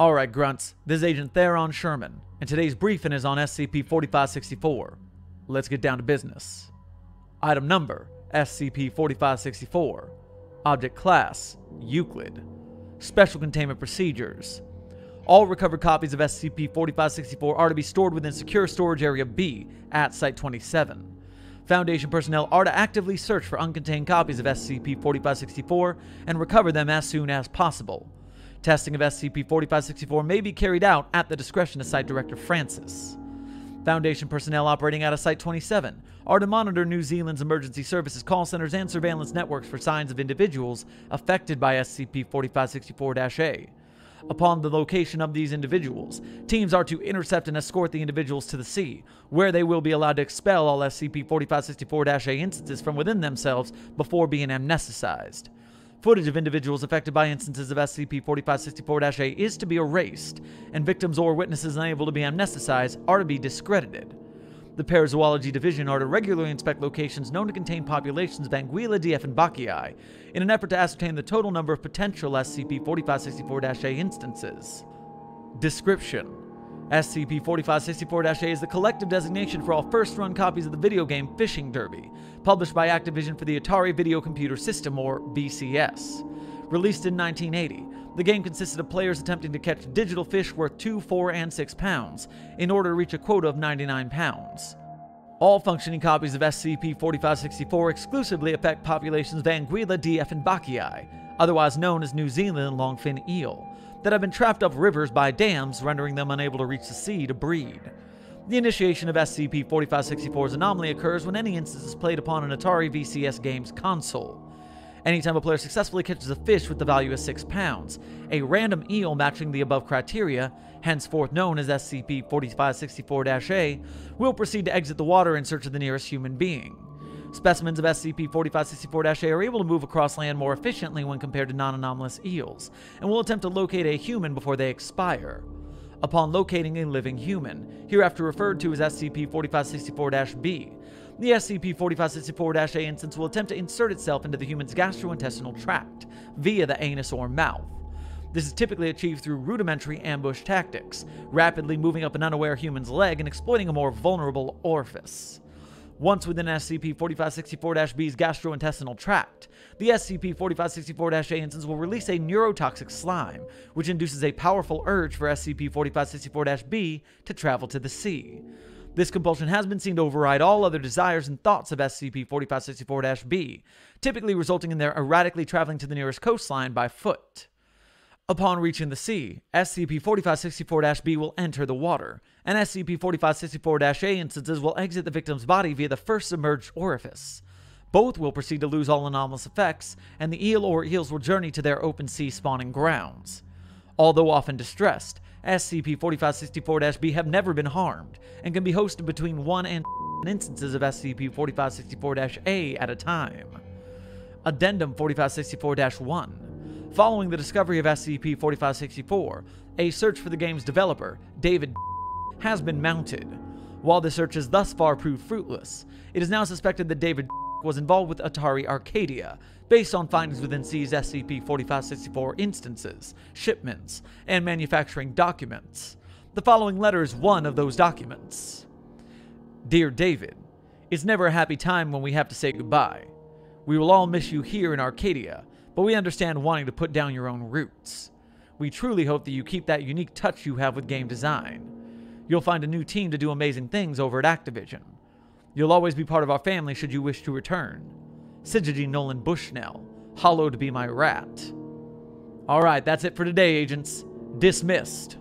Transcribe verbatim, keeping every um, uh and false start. Alright grunts, this is Agent Theron Sherman, and today's briefing is on S C P forty-five sixty-four. Let's get down to business. Item number, S C P forty-five sixty-four. Object class, Euclid. Special containment procedures. All recovered copies of S C P forty-five sixty-four are to be stored within Secure Storage Area B at Site twenty-seven. Foundation personnel are to actively search for uncontained copies of S C P forty-five sixty-four and recover them as soon as possible. Testing of S C P forty-five sixty-four may be carried out at the discretion of Site Director Francis. Foundation personnel operating out of Site twenty-seven are to monitor New Zealand's emergency services call centers and surveillance networks for signs of individuals affected by S C P forty-five sixty-four A. Upon the location of these individuals, teams are to intercept and escort the individuals to the sea, where they will be allowed to expel all S C P forty-five sixty-four A instances from within themselves before being amnesticized. Footage of individuals affected by instances of S C P forty-five sixty-four A is to be erased, and victims or witnesses unable to be amnesticized are to be discredited. The Parazoology Division are to regularly inspect locations known to contain populations of Anguilla dieffenbachii in an effort to ascertain the total number of potential S C P forty-five sixty-four A instances. Description: S C P forty-five sixty-four A is the collective designation for all first-run copies of the video game Fishing Derby, published by Activision for the Atari Video Computer System, or B C S. Released in nineteen eighty, the game consisted of players attempting to catch digital fish worth two, four, and six pounds in order to reach a quota of ninety-nine pounds. All functioning copies of S C P forty-five sixty-four exclusively affect populations of Anguilla dieffenbachii, otherwise known as New Zealand longfin eel, that have been trapped up rivers by dams, rendering them unable to reach the sea to breed. The initiation of S C P forty-five sixty-four's anomaly occurs when any instance is played upon an Atari V C S game's console. Anytime a player successfully catches a fish with the value of six pounds, a random eel matching the above criteria, henceforth known as S C P forty-five sixty-four A, will proceed to exit the water in search of the nearest human being. Specimens of S C P forty-five sixty-four A are able to move across land more efficiently when compared to non-anomalous eels, and will attempt to locate a human before they expire. Upon locating a living human, hereafter referred to as S C P forty-five sixty-four B, the S C P forty-five sixty-four A instance will attempt to insert itself into the human's gastrointestinal tract via the anus or mouth. This is typically achieved through rudimentary ambush tactics, rapidly moving up an unaware human's leg and exploiting a more vulnerable orifice. Once within S C P forty-five sixty-four B's gastrointestinal tract, the S C P forty-five sixty-four A instance will release a neurotoxic slime, which induces a powerful urge for S C P forty-five sixty-four B to travel to the sea. This compulsion has been seen to override all other desires and thoughts of S C P forty-five sixty-four B, typically resulting in their erratically traveling to the nearest coastline by foot. Upon reaching the sea, S C P forty-five sixty-four B will enter the water, and S C P forty-five sixty-four A instances will exit the victim's body via the first submerged orifice. Both will proceed to lose all anomalous effects, and the eel or eels will journey to their open sea spawning grounds. Although often distressed, S C P forty-five sixty-four B have never been harmed, and can be hosted between one and instances of S C P forty-five sixty-four A at a time. Addendum forty-five sixty-four one. Following the discovery of S C P forty-five sixty-four, a search for the game's developer, David, has been mounted. While the search has thus far proved fruitless, it is now suspected that David was involved with Atari Arcadia, based on findings within seized S C P forty-five sixty-four instances, shipments, and manufacturing documents. The following letter is one of those documents. Dear David, it's never a happy time when we have to say goodbye. We will all miss you here in Arcadia, but we understand wanting to put down your own roots. We truly hope that you keep that unique touch you have with game design. You'll find a new team to do amazing things over at Activision. You'll always be part of our family should you wish to return. Syzygy Nolan Bushnell, hallowed be my rat. Alright, that's it for today, agents. Dismissed.